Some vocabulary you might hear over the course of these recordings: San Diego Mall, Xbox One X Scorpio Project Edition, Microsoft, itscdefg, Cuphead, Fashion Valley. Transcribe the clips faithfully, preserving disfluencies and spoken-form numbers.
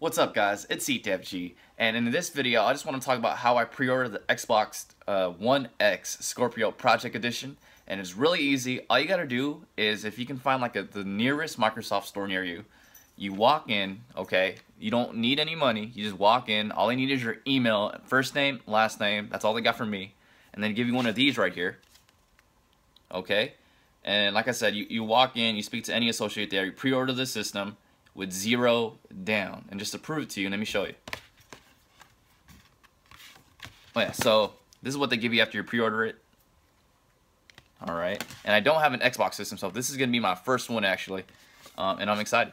What's up, guys? It's itscdefg, and in this video I just want to talk about how I pre-ordered the Xbox uh, One X Scorpio Project Edition. And it's really easy. All you gotta do is, if you can find like a, the nearest Microsoft store near you, you walk in, okay? You don't need any money, you just walk in. All they need is your email, first name, last name. That's all they got from me. And then give you one of these right here, okay? And like I said, you, you walk in, you speak to any associate there, you pre-order the system with zero down. And just to prove it to you, let me show you. Oh yeah, so this is what they give you after you pre-order it. All right, and I don't have an Xbox system, so this is gonna be my first one actually, um, and I'm excited.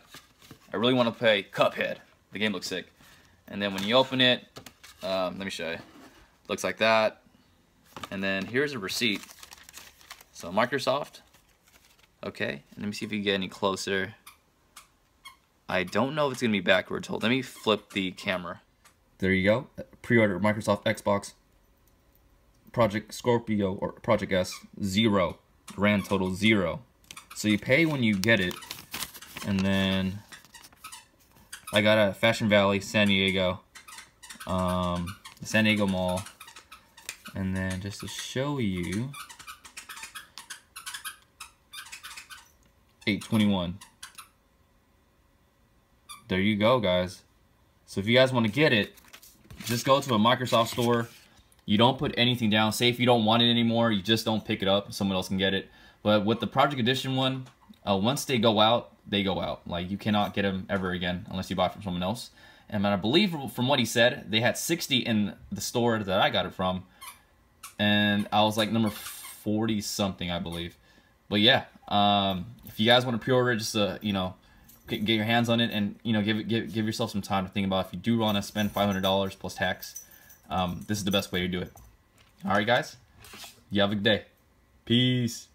I really wanna play Cuphead. The game looks sick. And then when you open it, um, let me show you. Looks like that. And then here's a receipt. So Microsoft, okay, and let me see if you can get any closer. I don't know if it's gonna be backwards. Hold, let me flip the camera. There you go. Pre-order Microsoft Xbox Project Scorpio or Project S, zero. Grand total zero. So you pay when you get it, and then I got a Fashion Valley, San Diego, um, San Diego Mall, and then just to show you, eight twenty-one. There you go, guys. So if you guys want to get it, just go to a Microsoft store. You don't put anything down. Say if you don't want it anymore, you just don't pick it up. Someone else can get it. But with the Project Edition one, uh, once they go out, they go out. Like, you cannot get them ever again unless you buy from someone else. And I believe from what he said, they had sixty in the store that I got it from. And I was like number forty something, I believe. But yeah, um, if you guys want to pre-order, just, uh, you know, get your hands on it, and you know, give it give, give yourself some time to think about if you do want to spend five hundred dollars plus tax. Um, this is the best way to do it. All right, guys, you have a good day. Peace.